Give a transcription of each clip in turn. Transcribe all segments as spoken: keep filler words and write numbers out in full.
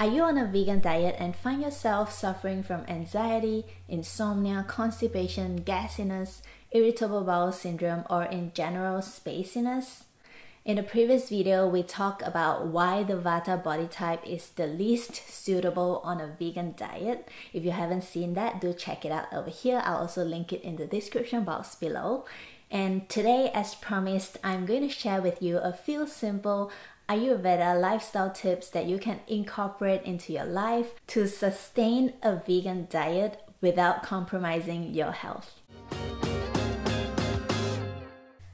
Are you on a vegan diet and find yourself suffering from anxiety, insomnia, constipation, gasiness, irritable bowel syndrome, or in general spaciness? In the previous video, we talked about why the Vata body type is the least suitable on a vegan diet. If you haven't seen that, do check it out over here. I'll also link it in the description box below. And today, as promised, I'm going to share with you a few simple Ayurveda lifestyle tips that you can incorporate into your life to sustain a vegan diet without compromising your health.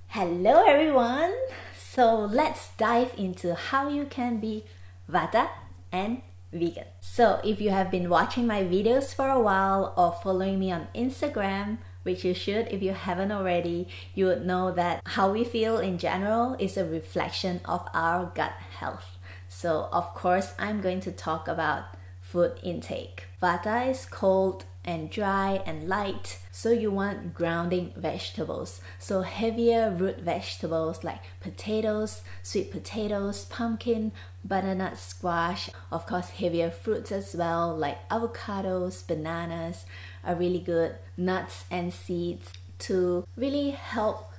Hello everyone! So let's dive into how you can be Vata and vegan. So if you have been watching my videos for a while or following me on Instagram, which you should if you haven't already, you would know that how we feel in general is a reflection of our gut health. So of course, I'm going to talk about food intake. Vata is cold and dry and light, so you want grounding vegetables. So heavier root vegetables like potatoes, sweet potatoes, pumpkin, butternut squash, of course heavier fruits as well like avocados, bananas are really good, nuts and seeds to really help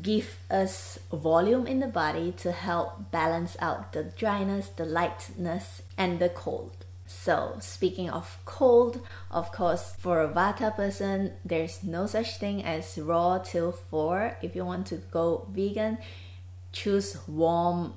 give us volume in the body to help balance out the dryness, the lightness and the cold. So speaking of cold, of course, for a Vata person, there's no such thing as raw till four. If you want to go vegan, choose warm,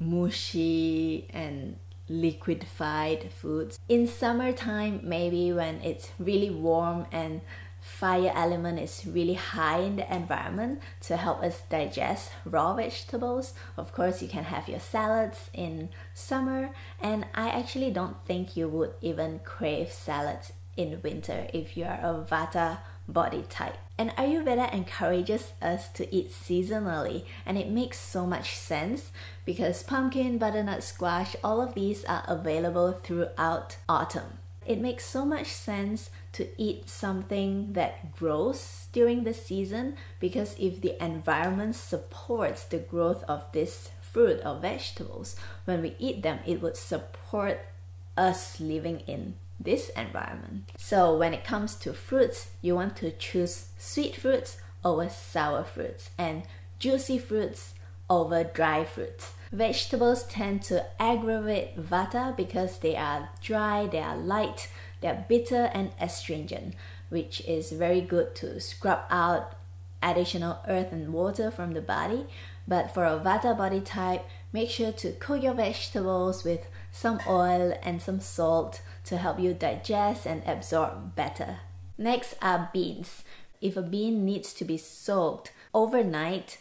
mushy and liquefied foods. In summertime, maybe when it's really warm and fire element is really high in the environment, to help us digest raw vegetables. Of course, you can have your salads in summer, and I actually don't think you would even crave salads in winter if you are a Vata body type. And Ayurveda encourages us to eat seasonally, and it makes so much sense because pumpkin, butternut squash, all of these are available throughout autumn. It makes so much sense to eat something that grows during the season, because if the environment supports the growth of this fruit or vegetables, when we eat them, it would support us living in this environment. So when it comes to fruits, you want to choose sweet fruits over sour fruits and juicy fruits over dry fruits. Vegetables tend to aggravate Vata because they are dry, they are light, they are bitter and astringent, which is very good to scrub out additional earth and water from the body. But for a Vata body type, make sure to cook your vegetables with some oil and some salt to help you digest and absorb better. Next are beans. If a bean needs to be soaked overnight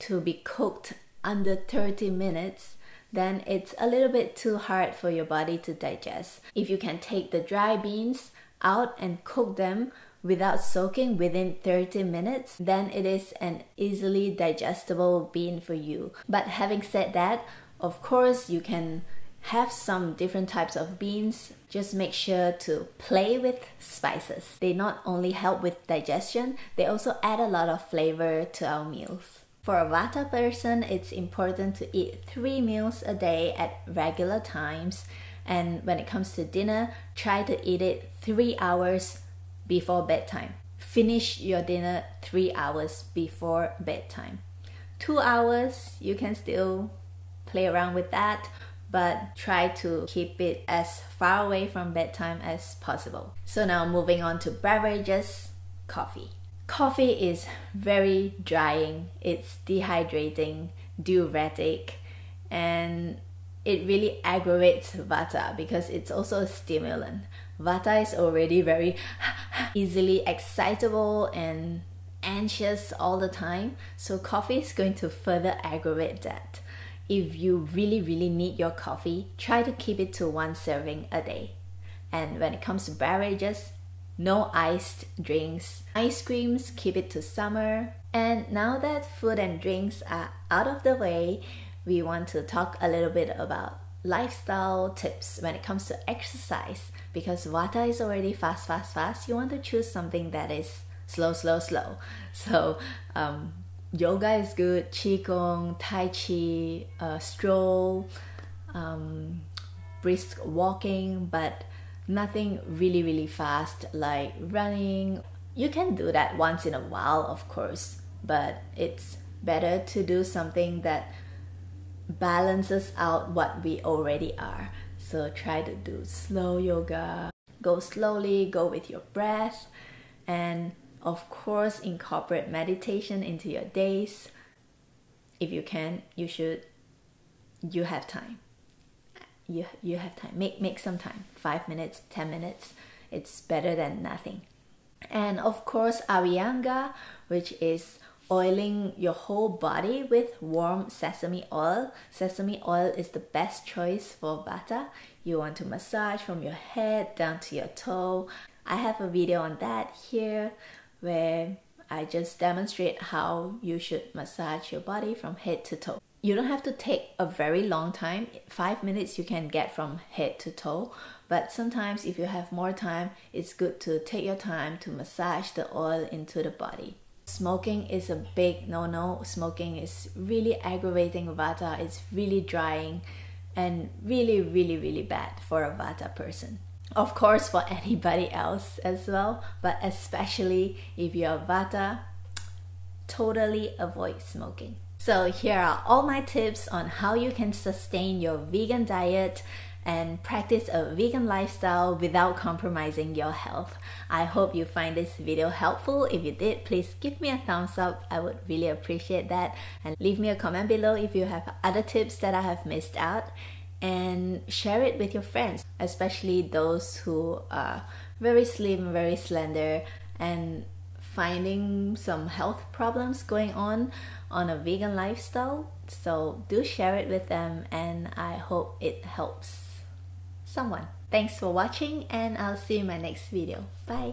to be cooked under thirty minutes, then it's a little bit too hard for your body to digest. If you can take the dry beans out and cook them without soaking within thirty minutes, then it is an easily digestible bean for you. But having said that, of course, you can have some different types of beans. Just make sure to play with spices. They not only help with digestion, they also add a lot of flavor to our meals. For a Vata person, it's important to eat three meals a day at regular times. And when it comes to dinner, try to eat it three hours before bedtime. Finish your dinner three hours before bedtime. Two hours, you can still play around with that, but try to keep it as far away from bedtime as possible. So now moving on to beverages, coffee. Coffee is very drying, it's dehydrating, diuretic, and it really aggravates Vata because it's also a stimulant. Vata is already very easily excitable and anxious all the time, so coffee is going to further aggravate that. If you really, really need your coffee, try to keep it to one serving a day. And when it comes to beverages, no iced drinks. Ice creams, keep it to summer. And now that food and drinks are out of the way, we want to talk a little bit about lifestyle tips when it comes to exercise. Because Vata is already fast, fast, fast, you want to choose something that is slow, slow, slow. So um, yoga is good, Qigong, Tai Chi, uh, stroll, um, brisk walking, but nothing really, really fast like running. You can do that once in a while, of course, but it's better to do something that balances out what we already are. So try to do slow yoga, go slowly, go with your breath, and of course incorporate meditation into your days. If you can, you should. You have time. You, you have time. Make, make some time. Five minutes, ten minutes. It's better than nothing. And of course, Abhyanga, which is oiling your whole body with warm sesame oil. Sesame oil is the best choice for Vata. You want to massage from your head down to your toe. I have a video on that here where I just demonstrate how you should massage your body from head to toe. You don't have to take a very long time. Five minutes you can get from head to toe. But sometimes if you have more time, it's good to take your time to massage the oil into the body. Smoking is a big no-no. Smoking is really aggravating Vata. It's really drying and really, really, really bad for a Vata person. Of course, for anybody else as well, but especially if you're a Vata, totally avoid smoking. So here are all my tips on how you can sustain your vegan diet and practice a vegan lifestyle without compromising your health. I hope you find this video helpful. If you did, please give me a thumbs up. I would really appreciate that. And leave me a comment below if you have other tips that I have missed out. And share it with your friends, especially those who are very slim, very slender, and finding some health problems going on on a vegan lifestyle. So do share it with them, and I hope it helps someone. Thanks for watching, and I'll see you in my next video. Bye!